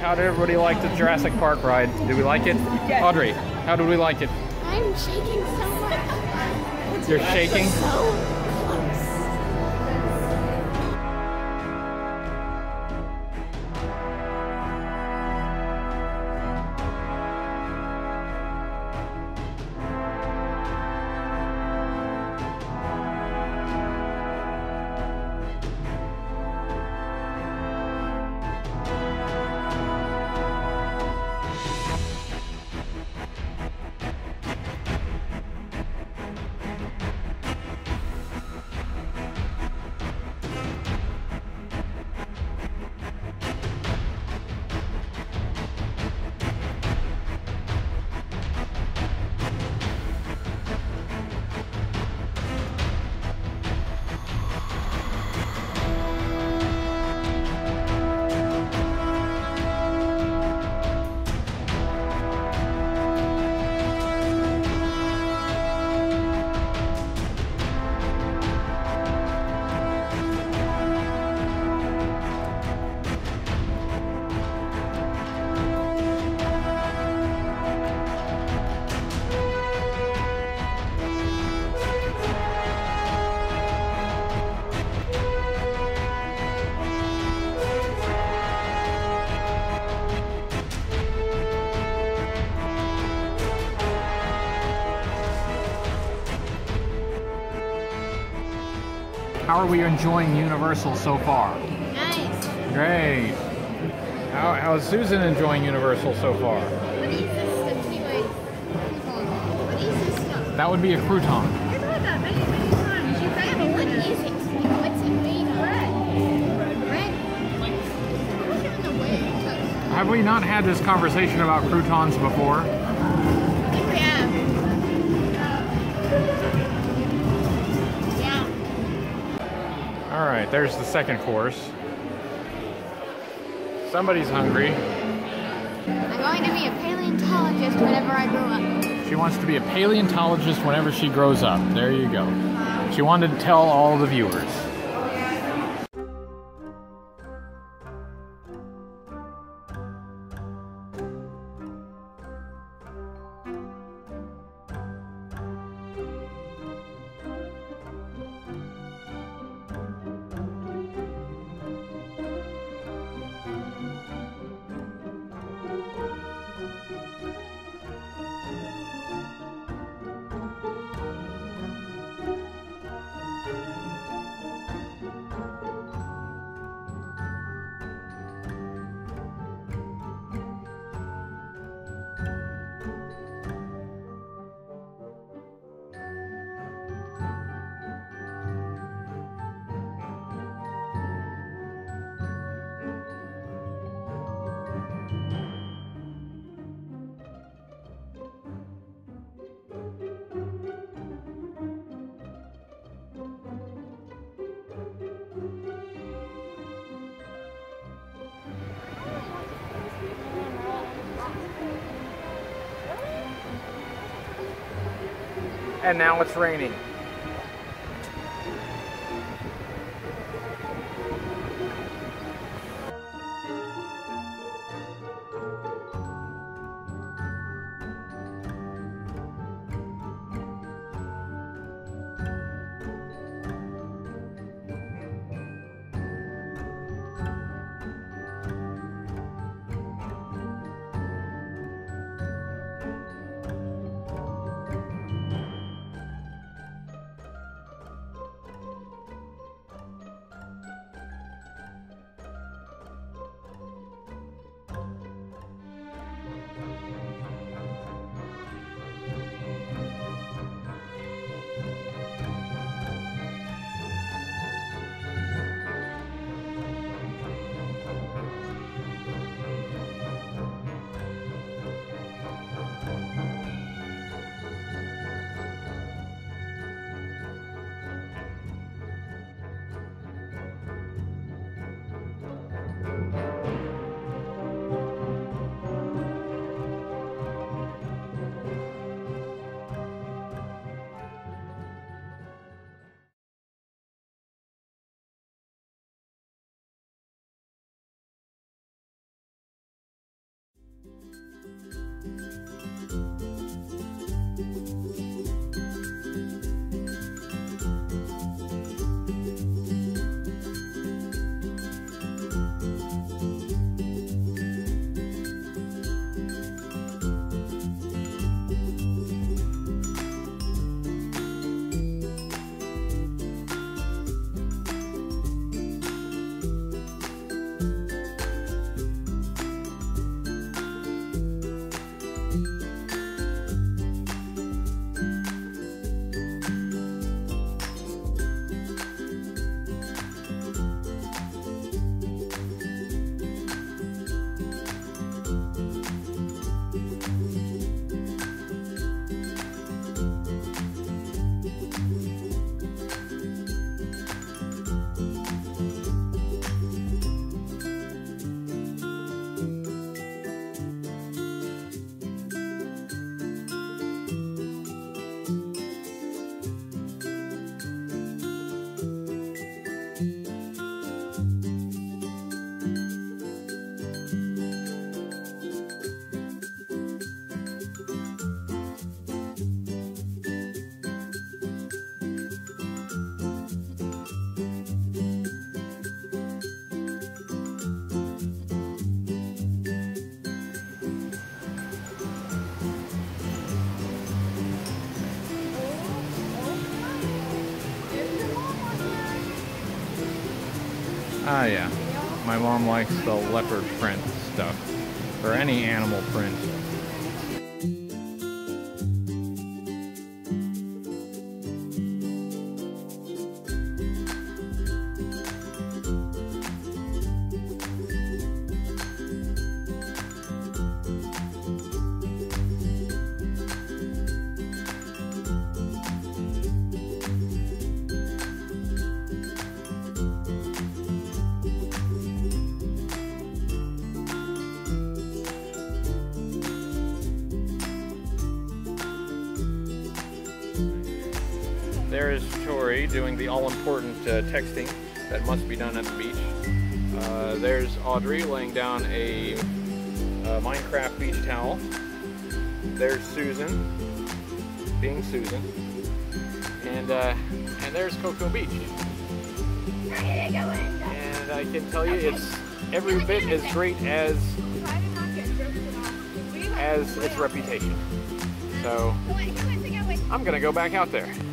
how did everybody like the Jurassic Park ride? Did we like it? Yes. Audrey, how did we like it? I'm shaking so much. You're shaking? So how are we enjoying Universal so far? Nice. Great. How is Susan enjoying Universal so far? What is this stuff anyway? What is this stuff? That would be a crouton. I thought that many times. You grab it. What is it? What's it made of? Bread. Bread? Look at the way it looks. Have we not had this conversation about croutons before? I think we have. All right, there's the second course. Somebody's hungry. I'm going to be a paleontologist whenever I grow up. She wants to be a paleontologist whenever she grows up. There you go. She wanted to tell all the viewers. And now it's raining. Ah, yeah. My mom likes the leopard print stuff. Or any animal print. There is Tori doing the all-important texting that must be done at the beach. There's Audrey laying down a Minecraft beach towel. There's Susan, being Susan. And there's Cocoa Beach. And I can tell you it's every bit as great as its reputation. So I'm gonna go back out there.